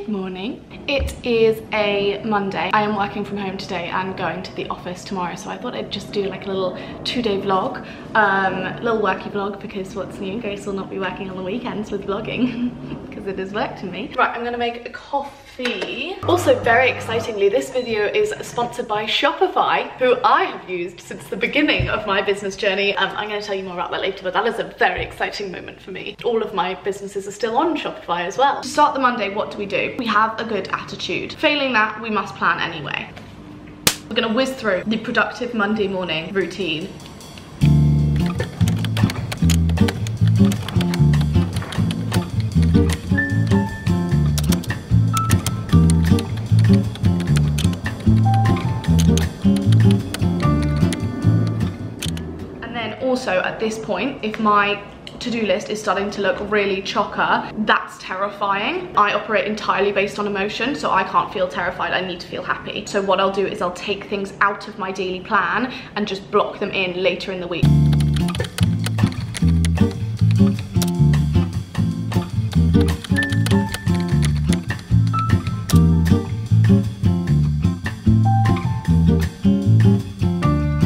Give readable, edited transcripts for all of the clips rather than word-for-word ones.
Good morning. It is a Monday. I am working from home today and going to the office tomorrow, so I thought I'd just do like a little two-day vlog, little worky vlog, because what's new? Grace will not be working on the weekends with vlogging because it is work to me. Right, I'm gonna make a coffee. Also, very excitingly, this video is sponsored by Shopify, who I have used since the beginning of my business journey. I'm gonna tell you more about that later, but that is a very exciting moment for me. All of my businesses are still on Shopify as well. To start the Monday, what do we do? We have a good attitude. Failing that, we must plan anyway. We're gonna whiz through the productive Monday morning routine. And then also at this point, if my to-do list is starting to look really chocker, that's terrifying. I operate entirely based on emotion, so I can't feel terrified, I need to feel happy. So what I'll do is I'll take things out of my daily plan and just block them in later in the week.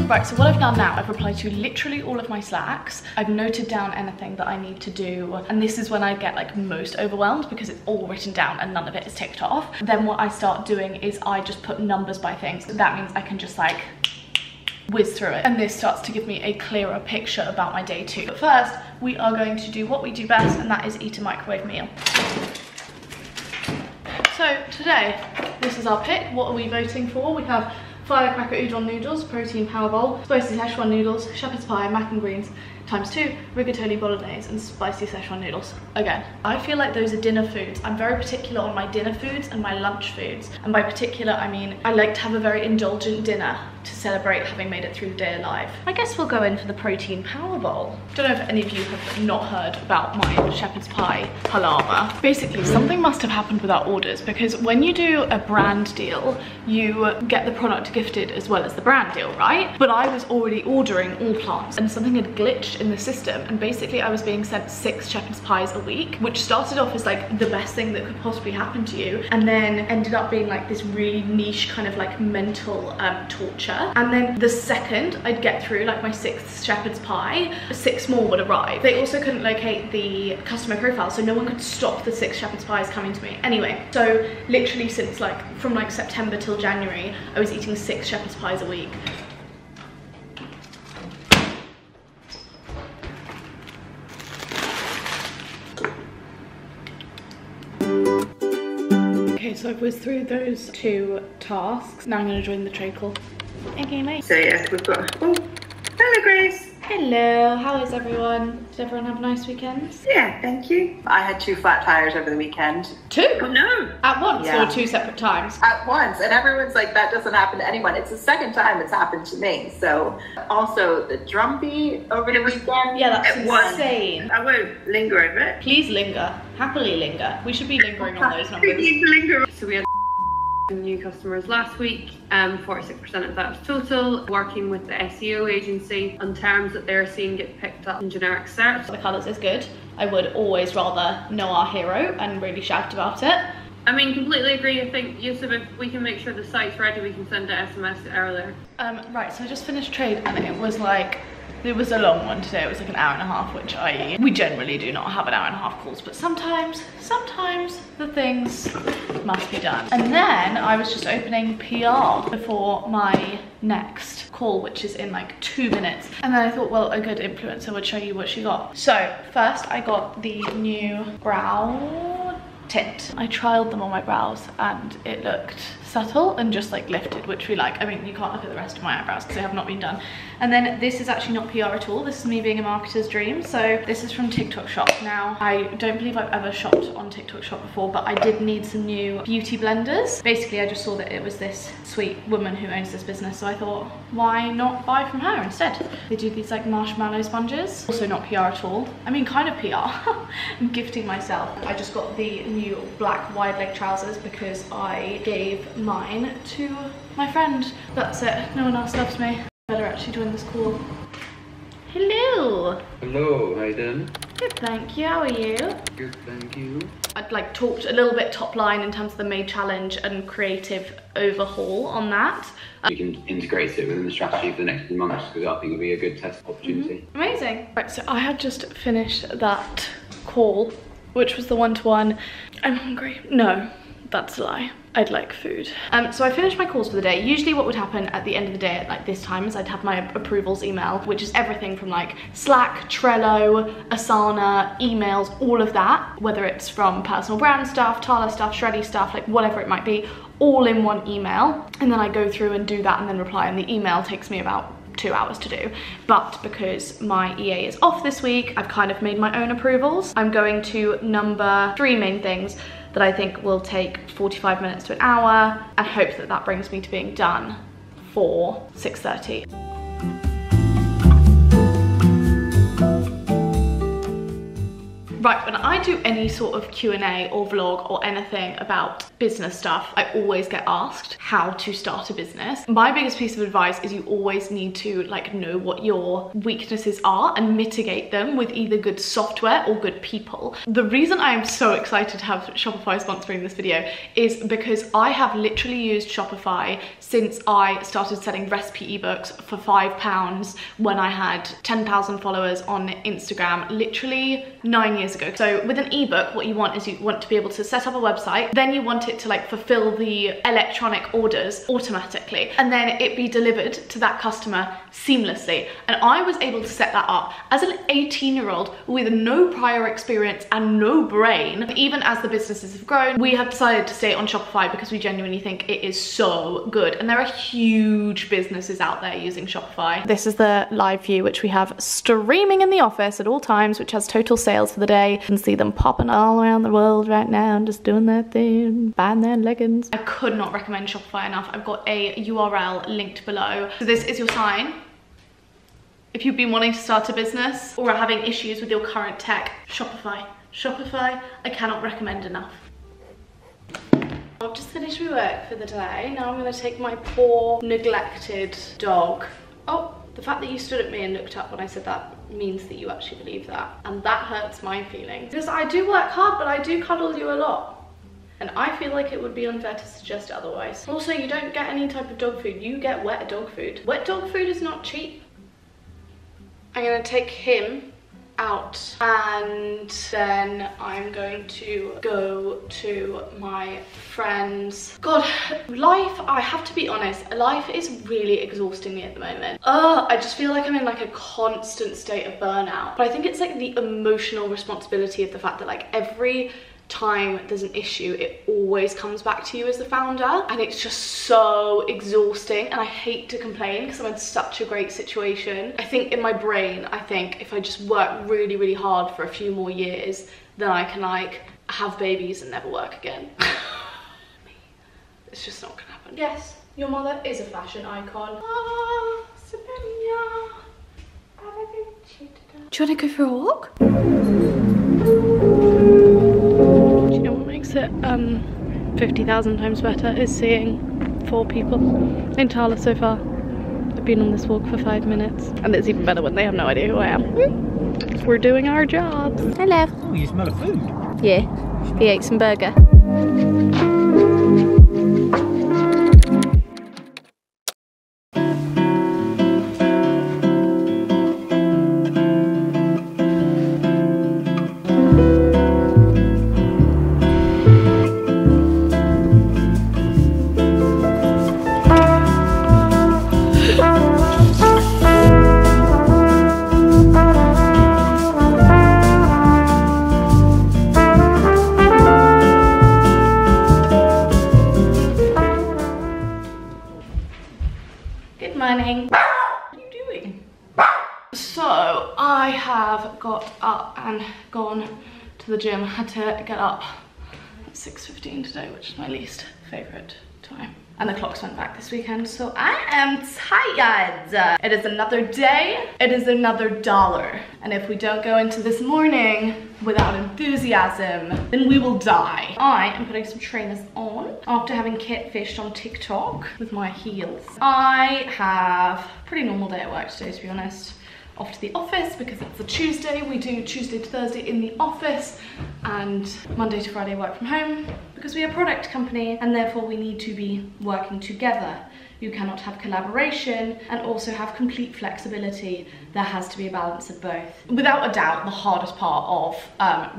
Right, so what I've done now, I've replied to literally all of my Slacks. I've noted down anything that I need to do, and this is when I get like most overwhelmed because it's all written down and none of it is ticked off. Then what I start doing is I just put numbers by things. That means I can just like whiz through it, and this starts to give me a clearer picture about my day too. But first, we are going to do what we do best, and that is eat a microwave meal. So today, this is our pick. What are we voting for? We have firecracker udon noodles, protein power bowl, spicy Szechuan noodles, shepherd's pie, mac and greens ×2, rigatoni bolognese, and spicy Szechuan noodles. Again, I feel like those are dinner foods. I'm very particular on my dinner foods and my lunch foods. And by particular, I mean, I like to have a very indulgent dinner to celebrate having made it through the day alive. I guess we'll go in for the protein power bowl. Don't know if any of you have not heard about my shepherd's pie palava. Basically, something must have happened with our orders, because when you do a brand deal, you get the product gifted as well as the brand deal, right? But I was already ordering all plants, and something had glitched in the system, and basically I was being sent 6 shepherd's pies a week, which started off as like the best thing that could possibly happen to you, and then ended up being like this really niche kind of like mental torture. And then the second I'd get through like my 6th shepherd's pie, 6 more would arrive. They also couldn't locate the customer profile, so no one could stop the 6 shepherd's pies coming to me. Anyway, so literally since like from like September till January, I was eating 6 shepherd's pies a week. Okay, so I've whizzed through those 2 tasks. Now I'm going to join the treacle. Okay, mate. So yes, we've got... Oh, hello, Grace. Hello, how is everyone? Did everyone have a nice weekend? Yeah, thank you. I had 2 flat tires over the weekend. 2? Oh, no. At once, yeah. Or 2 separate times? At once, and everyone's like, that doesn't happen to anyone. It's the second time it's happened to me. So also the drumbeat over the weekend. Yeah, that's insane. I won't linger over it. Please linger, happily linger. We should be lingering on those numbers. We need to linger. So we had new customers last week, 46% of that was total. Working with the SEO agency on terms that they're seeing get picked up in generic search. The colours is good. I would always rather know our hero and really shout about it. I mean, completely agree. I think, Yusuf, if we can make sure the site's ready, we can send an SMS earlier. Right, so I just finished trade, and it was like... It was a long one today, it was like an hour and a half, which we generally do not have an hour and a half calls, but sometimes the things must be done. And then I was just opening PR before my next call, which is in like 2 minutes. And then I thought, well, a good influencer would show you what she got. So first I got the new brow tint. I trialed them on my brows and it looked subtle and just like lifted, which we like. I mean, you can't look at the rest of my eyebrows because they have not been done. And then this is actually not PR at all. This is me being a marketer's dream. So this is from TikTok shop. Now, I don't believe I've ever shopped on TikTok shop before, but I did need some new beauty blenders. Basically, I just saw that it was this sweet woman who owns this business, so I thought, why not buy from her instead? They do these like marshmallow sponges. Also not PR at all. I mean, kind of PR. I'm gifting myself. I just got the new black wide leg trousers because I gave mine to my friend. That's it, no one else loves me. I better actually join this call. Hello! Hello, how you doing? Good, thank you. How are you? Good, thank you. I'd like talked a little bit top line in terms of the May challenge and creative overhaul on that. You can integrate it within the strategy for the next few months because I think it'll be a good test opportunity. Mm-hmm. Amazing. Right, so I had just finished that call, which was the one-to-one. I'm hungry. No, that's a lie. I'd like food. So I finished my calls for the day. Usually what would happen at the end of the day at like this time is I'd have my approvals email, which is everything from like Slack, Trello, Asana, emails, all of that, whether it's from personal brand stuff, Tala stuff, Shreddy stuff, like whatever it might be, all in one email. And then I go through and do that and then reply, and the email takes me about 2 hours to do. But because my EA is off this week, I've kind of made my own approvals. I'm going to number 3 main things that I think will take 45 minutes to an hour, and hope that that brings me to being done for 6:30. Right, when I do any sort of Q&A or vlog or anything about business stuff, I always get asked how to start a business. My biggest piece of advice is you always need to like know what your weaknesses are and mitigate them with either good software or good people. The reason I am so excited to have Shopify sponsoring this video is because I have literally used Shopify since I started selling recipe ebooks for £5 when I had 10,000 followers on Instagram, literally 9 years ago. So with an ebook, what you want is you want to be able to set up a website, then you want it to like fulfill the electronic orders automatically, and then it be delivered to that customer seamlessly. And I was able to set that up as an 18-year-old with no prior experience and no brain. Even as the businesses have grown, we have decided to stay on Shopify because we genuinely think it is so good, and there are huge businesses out there using Shopify. This is the live view which we have streaming in the office at all times, which has total sales for the day. You can see them popping all around the world right now and just doing their thing, buying their leggings. I could not recommend Shopify enough. I've got a URL linked below. So this is your sign. If you've been wanting to start a business or are having issues with your current tech, Shopify. Shopify, I cannot recommend enough. I've just finished my work for the day. Now I'm gonna take my poor, neglected dog. Oh. The fact that you stood at me and looked up when I said that means that you actually believe that. And that hurts my feelings. Because I do work hard, but I do cuddle you a lot. And I feel like it would be unfair to suggest otherwise. Also, you don't get any type of dog food. You get wet dog food. Wet dog food is not cheap. I'm gonna take him out, and then I'm going to go to my friends. God, life, I have to be honest, life is really exhausting me at the moment. I just feel like I'm in like a constant state of burnout. But I think it's like the emotional responsibility of the fact that like every time there's an issue, it always comes back to you as the founder, and it's just so exhausting. And I hate to complain because I'm in such a great situation. I think in my brain, I think if I just work really, really hard for a few more years, then I can like have babies and never work again. It's just not gonna happen. Yes, your mother is a fashion icon. Ah, Sabina. Do you want to go for a walk? It 50,000 times better is seeing 4 people in Tala so far. I've been on this walk for 5 minutes, and it's even better when they have no idea who I am. We're doing our jobs. Hello. Oh, you smell of food. Yeah, he ate some burger. To the gym. I had to get up at 6:15 today, which is my least favorite time. And the clocks went back this weekend, so I am tired. It is another day, it is another dollar. And if we don't go into this morning without enthusiasm, then we will die. I am putting some trainers on after having catfished on TikTok with my heels. I have a pretty normal day at work today, to be honest. off to the office because it's a Tuesday. We do Tuesday to Thursday in the office and Monday to Friday work from home because we are a product company and therefore we need to be working together. You cannot have collaboration and also have complete flexibility. There has to be a balance of both. Without a doubt, the hardest part of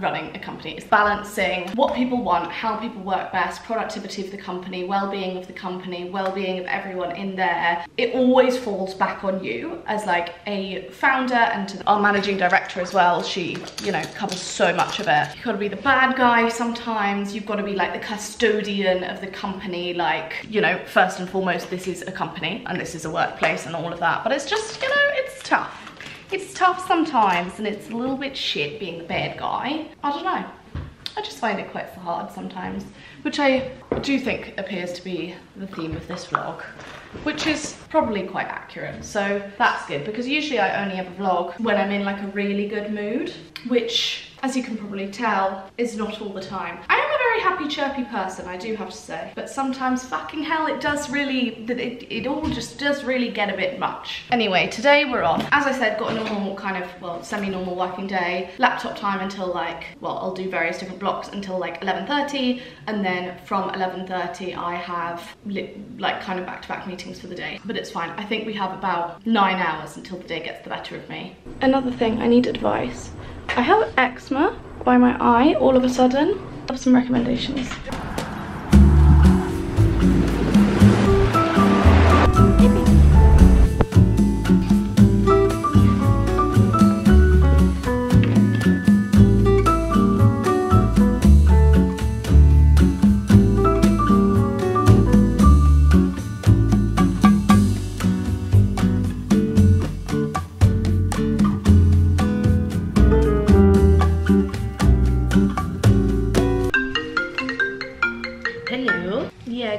running a company is balancing what people want, how people work best, productivity of the company, well-being of the company, well-being of everyone in there. It always falls back on you as like a founder and to our managing director as well. She, you know, covers so much of it. You've got to be the bad guy sometimes. You've got to be like the custodian of the company. Like, you know, first and foremost, this is a company and this is a workplace and all of that, but it's just, you know, it's tough. It's tough sometimes and it's a little bit shit being the bad guy. I don't know. I just find it quite hard sometimes, which I do think appears to be the theme of this vlog, which is probably quite accurate. So that's good because usually I only have a vlog when I'm in like a really good mood, which as you can probably tell is not all the time. I am a very happy, chirpy person, I do have to say, but sometimes fucking hell it does really, it all just does really get a bit much. Anyway, today we're off. As I said, got a normal kind of, well, semi-normal working day. Laptop time until like, well, I'll do various different blocks until like 11:30, and then from 11:30 I have like kind of back-to-back meetings for the day, but it's fine. I think we have about 9 hours until the day gets the better of me. Another thing, I need advice. I have eczema by my eye all of a sudden. I have some recommendations.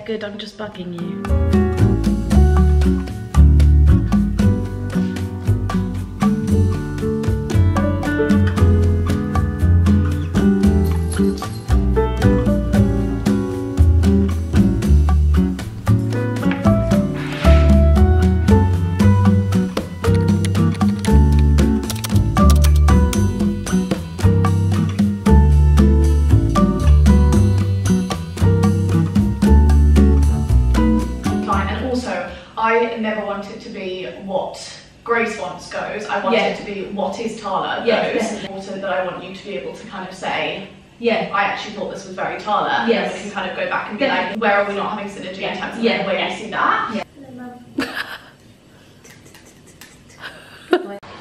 Good, I'm just bugging you. Grace wants goes, I want it to be what is Tala goes. Yes. It's important that I want you to be able to kind of say, yeah, I actually thought this was very Tala. Yes. And we can kind of go back and be like, where are we not having synergy in terms of the way you see that? Yeah.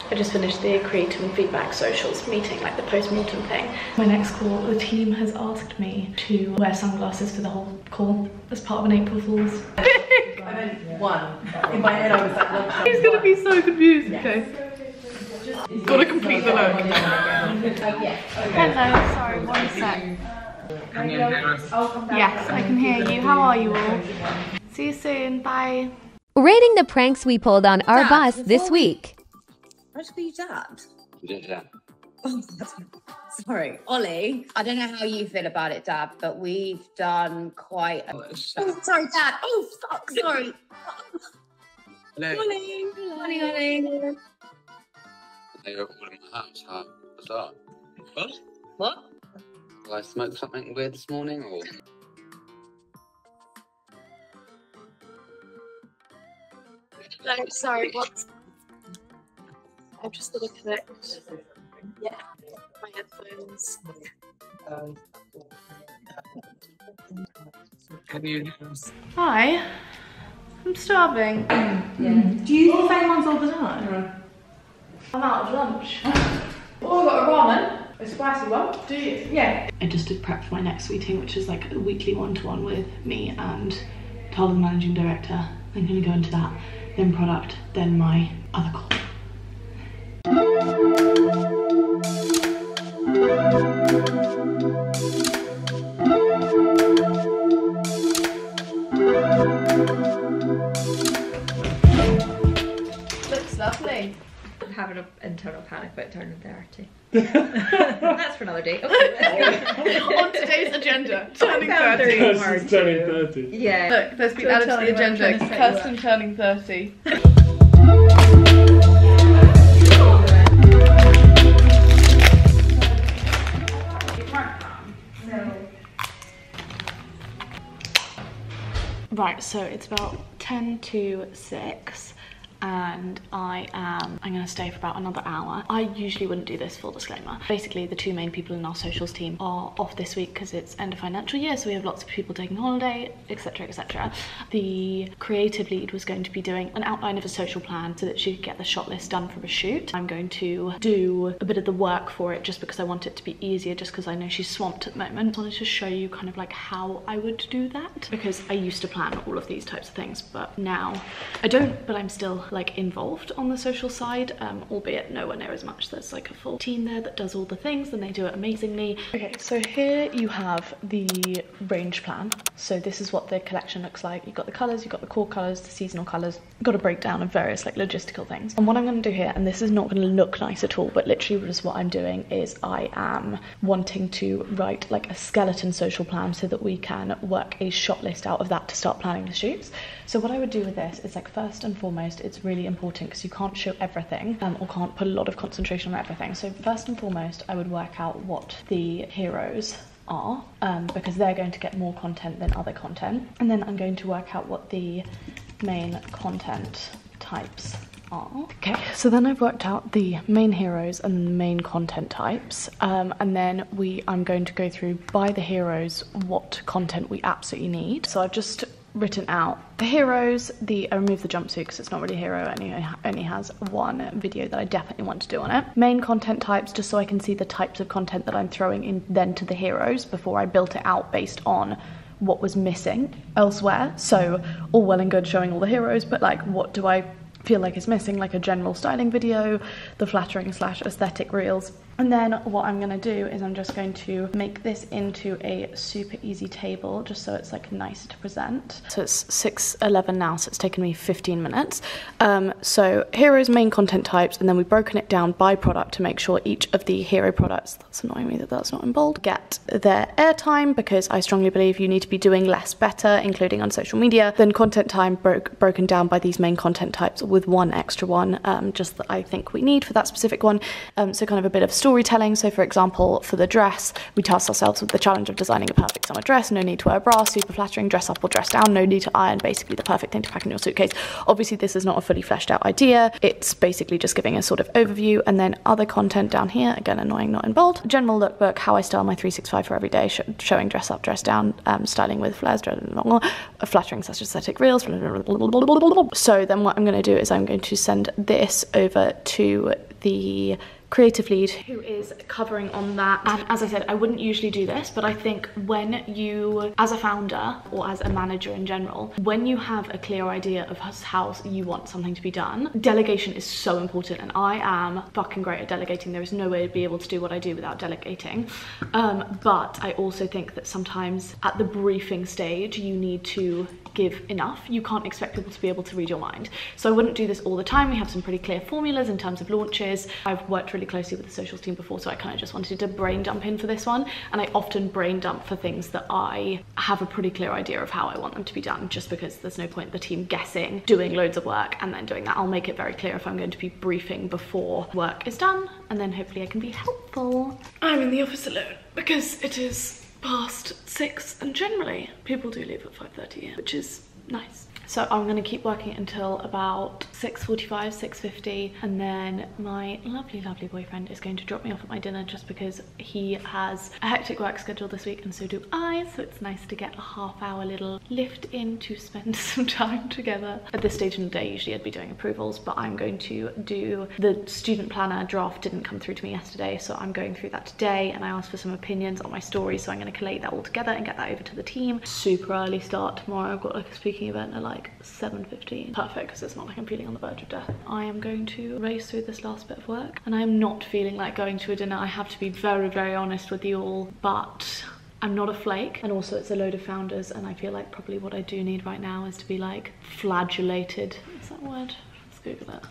I just finished the creative and feedback socials meeting, like the post-mortem thing. My next call, the team has asked me to wear sunglasses for the whole call as part of an April Fool's. I meant one. In my head I was like, one. He's gonna be so confused, okay? Yes. Gotta complete the look. Hello, sorry, one sec. Yes, I can hear you. How are you all? See you soon, bye. Rating the pranks we pulled on our boss this week. How did we dabbed? We didn't dab. Oh, sorry. Ollie, I don't know how you feel about it, Dad, but we've done quite a... Oh, sorry, Dad. Oh, fuck, sorry. Hello. Morning. Hello. Morning, Ollie. They were all in my house. How was that? What? What? Did I smoke something weird this morning, or...? No, sorry, what? I'm just going to connect. Yeah, my headphones. Hi, I'm starving. Do you think anyone's all the time? I'm out of lunch. Oh, I've got a ramen, a spicy one. Do you? Yeah. I just did prep for my next meeting, which is like a weekly one-to-one with me and Tala, the managing director. I'm going to go into that, then product, then my other call. Looks lovely. I'm having an internal panic about turning 30. That's for another day. Okay, on today's agenda, turning 30. Kirsten turning 30. Yeah. Look, there's been added to the agenda, Kirsten turning 30. Right, so it's about 10 to 6 and I'm gonna stay for about another hour. I usually wouldn't do this, full disclaimer. Basically, the two main people in our socials team are off this week because it's end of financial year, so we have lots of people taking holiday, etc, etc. The creative lead was going to be doing an outline of a social plan so that she could get the shot list done from a shoot. I'm going to do a bit of the work for it just because I want it to be easier, just because I know she's swamped at the moment. I wanted to show you kind of like how I would do that, because I used to plan all of these types of things, but now I don't, but I'm still like involved on the social side, albeit nowhere near as much. There's like a full team there that does all the things and they do it amazingly. Okay, so here you have the range plan. So this is what the collection looks like. You've got the colors, you've got the core colors, the seasonal colors, got a breakdown of various like logistical things. And what I'm gonna do here, and this is not gonna look nice at all, but literally just what I'm doing is I am wanting to write like a skeleton social plan so that we can work a shot list out of that to start planning the shoots. So what I would do with this is, like, first and foremost, it's really important because you can't show everything or can't put a lot of concentration on everything. So first and foremost, I would work out what the heroes are because they're going to get more content than other content. And then I'm going to work out what the main content types are. Okay, so then I've worked out the main heroes and the main content types, and then I'm going to go through by the heroes what content we absolutely need. So I've just written out the heroes. I removed the jumpsuit because it's not really a hero anyway, only has one video that I definitely want to do on it. Main content types, just so I can see the types of content that I'm throwing in then to the heroes before I built it out based on what was missing elsewhere. So all well and good showing all the heroes, but like, what do I feel like is missing? Like a general styling video, the flattering / aesthetic reels. And then what I'm gonna do is I'm just going to make this into a super easy table just so it's like nicer to present. So it's 6:11 now, so it's taken me 15 minutes. So heroes, main content types, and then we've broken it down by product to make sure each of the hero products, that's annoying me that that's not in bold, get their airtime, because I strongly believe you need to be doing less better, including on social media. Then content time broken down by these main content types with one extra one, just that I think we need for that specific one. So kind of a bit of storytelling. So for example, for the dress, we tasked ourselves with the challenge of designing a perfect summer dress. No need to wear a bra, super flattering, dress up or dress down, no need to iron, basically the perfect thing to pack in your suitcase. Obviously this is not a fully fleshed out idea. It's basically just giving a sort of overview. And then other content down here, again, annoying, not in bold. General lookbook, how I style my 365 for every day, showing dress up, dress down, styling with flares, flattering such aesthetic reels. So then what I'm going to do is I'm going to send this over to the creative lead who is covering on that. And as I said, I wouldn't usually do this, but I think when you, as a founder or as a manager in general, when you have a clear idea of how you want something to be done, delegation is so important. And I am fucking great at delegating. There is no way to be able to do what I do without delegating. But I also think that sometimes at the briefing stage, you need to give enough. You can't expect people to be able to read your mind. So I wouldn't do this all the time. We have some pretty clear formulas in terms of launches. I've worked really closely with the socials team before, so I kind of just wanted to brain dump in for this one, and I often brain dump for things that I have a pretty clear idea of how I want them to be done, just because there's no point the team guessing, doing loads of work and then doing that. I'll make it very clear if I'm going to be briefing before work is done, and then hopefully I can be helpful. I'm in the office alone because it is past 6 and generally people do leave at 5:30 AM, which is nice. So I'm gonna keep working until about 6:45, 6:50, and then my lovely, lovely boyfriend is going to drop me off at my dinner just because he has a hectic work schedule this week and so do I, so it's nice to get a half-hour little lift in to spend some time together. At this stage in the day, usually I'd be doing approvals, but I'm going to do the student planner draft. Didn't come through to me yesterday, so I'm going through that today, and I asked for some opinions on my story, so I'm gonna collate that all together and get that over to the team. Super early start tomorrow. I've got like a speaking event and like 7:15. Perfect, because it's not like I'm feeling on the verge of death. I am going to race through this last bit of work, and I am not feeling like going to a dinner. I have to be very, very honest with you all, but I'm not a flake, and also it's a load of founders, and I feel like probably what I do need right now is to be like flagellated. Is that a word? Let's Google it.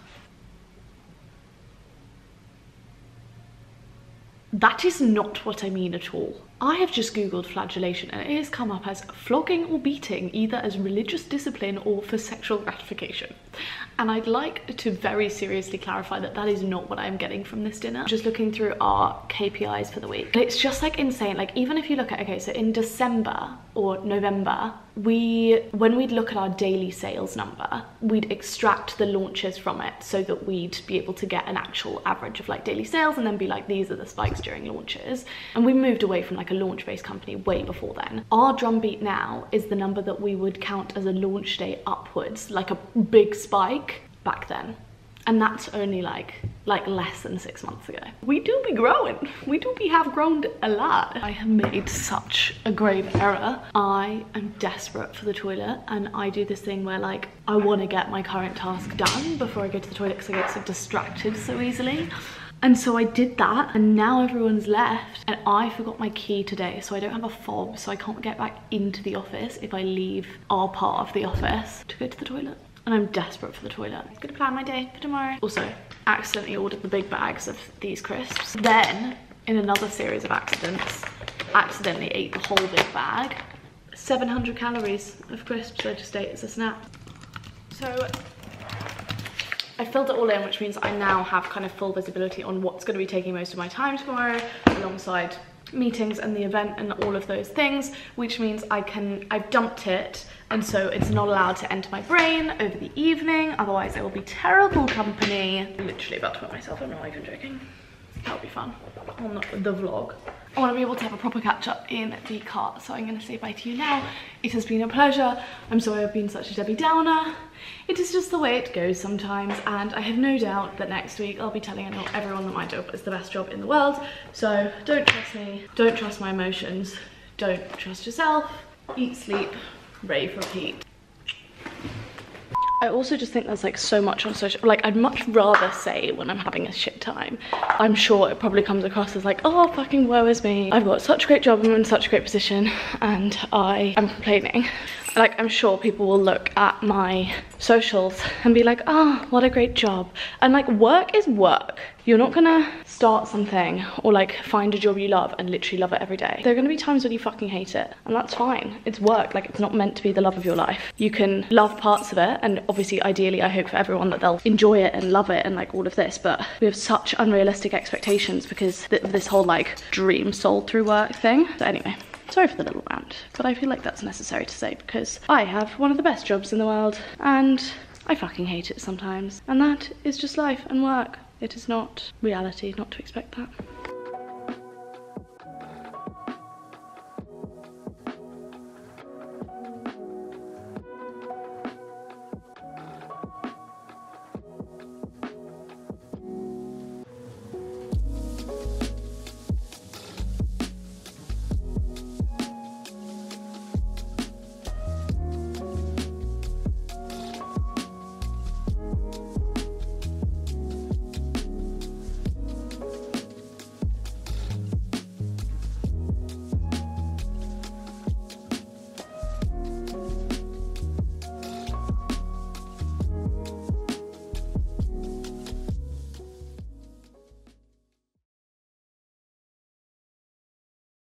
That is not what I mean at all. I have just googled flagellation and it has come up as flogging or beating, either as religious discipline or for sexual gratification. And I'd like to very seriously clarify that that is not what I'm getting from this dinner. Just looking through our KPIs for the week, it's just like insane. Like even if you look at, okay, so in December or November, when we'd look at our daily sales number, we'd extract the launches from it so that we'd be able to get an actual average of like daily sales and then be like, these are the spikes during launches. And we moved away from like a launch-based company way before then. Our drumbeat now is the number that we would count as a launch day upwards, like a big spike back then. And that's only like less than 6 months ago. We do be growing. We have grown a lot. I have made such a grave error. I am desperate for the toilet, and I do this thing where like I want to get my current task done before I go to the toilet because I get so distracted so easily. And so I did that, and now everyone's left and I forgot my key today, so I don't have a fob, so I can't get back into the office if I leave our part of the office to go to the toilet. And I'm desperate for the toilet. I'm gonna plan my day for tomorrow. Also, accidentally ordered the big bags of these crisps. Then, in another series of accidents, accidentally ate the whole big bag. 700 calories of crisps I just ate as a snack. So, I filled it all in, which means I now have kind of full visibility on what's gonna be taking most of my time tomorrow, alongside meetings and the event and all of those things, which means I've dumped it, and so it's not allowed to enter my brain over the evening, otherwise I will be terrible company. I'm literally about to put myself in, I'm not even joking. That'll be fun on the vlog. I want to be able to have a proper catch up in the car, so I'm going to say bye to you now. It has been a pleasure. I'm sorry I've been such a Debbie Downer. It is just the way it goes sometimes, and I have no doubt that next week I'll be telling everyone that my job is the best job in the world. So don't trust me, don't trust my emotions, don't trust yourself. Eat, sleep, rave, repeat. I also just think there's like so much on social, like I'd much rather say when I'm having a shit time. I'm sure it probably comes across as like, oh fucking woe is me, I've got such a great job, I'm in such a great position and I am complaining. Like I'm sure people will look at my socials and be like, ah, what a great job. And like work is work. You're not gonna start something or like find a job you love and literally love it every day. There are gonna be times when you fucking hate it, and that's fine. It's work, like it's not meant to be the love of your life. You can love parts of it, and obviously ideally I hope for everyone that they'll enjoy it and love it and like all of this, but we have such unrealistic expectations because of this whole like dream sold through work thing. So anyway, sorry for the little rant, but I feel like that's necessary to say because I have one of the best jobs in the world and I fucking hate it sometimes. And that is just life and work. It is not reality not to expect that.